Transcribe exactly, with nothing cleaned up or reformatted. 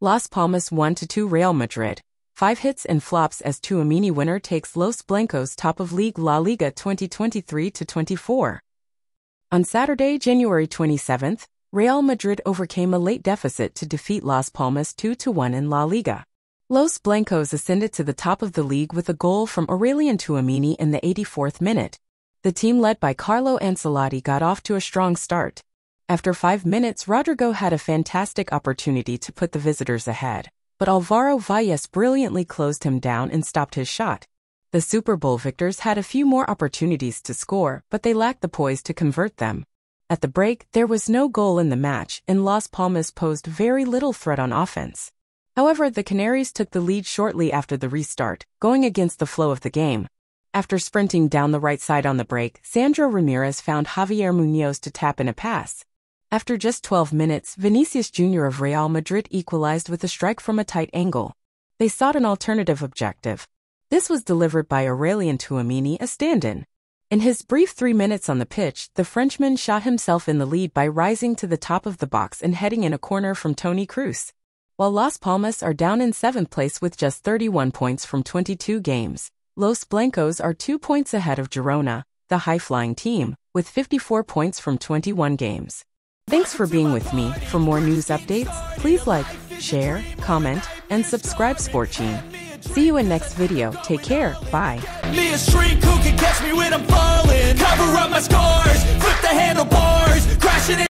Las Palmas one to two Real Madrid. Five hits and flops as Tchouaméni winner takes Los Blancos top of league LaLiga twenty twenty-three to twenty-four. On Saturday, January twenty-seventh, Real Madrid overcame a late deficit to defeat Las Palmas two to one in La Liga. Los Blancos ascended to the top of the league with a goal from Aurelian Tchouaméni in the eighty-fourth minute. The team led by Carlo Ancelotti got off to a strong start. After five minutes, Rodrigo had a fantastic opportunity to put the visitors ahead, but Alvaro Valles brilliantly closed him down and stopped his shot. The Super Bowl victors had a few more opportunities to score, but they lacked the poise to convert them. At the break, there was no goal in the match, and Las Palmas posed very little threat on offense. However, the Canaries took the lead shortly after the restart, going against the flow of the game. After sprinting down the right side on the break, Sandro Ramirez found Javier Munoz to tap in a pass. After just twelve minutes, Vinicius Junior of Real Madrid equalized with a strike from a tight angle. They sought an alternative objective. This was delivered by Aurelian Tchouaméni, a stand-in. In his brief three minutes on the pitch, the Frenchman shot himself in the lead by rising to the top of the box and heading in a corner from Tony Cruz. While Las Palmas are down in seventh place with just thirty-one points from twenty-two games, Los Blancos are two points ahead of Girona, the high-flying team, with fifty-four points from twenty-one games. Thanks for being with me. For more news updates, please like, share, comment, and subscribe sportsjin. See you in next video. Take care. Bye. Me a street who can catch me when I'm falling. Cover up my scars. Flip the handlebars. Crashing.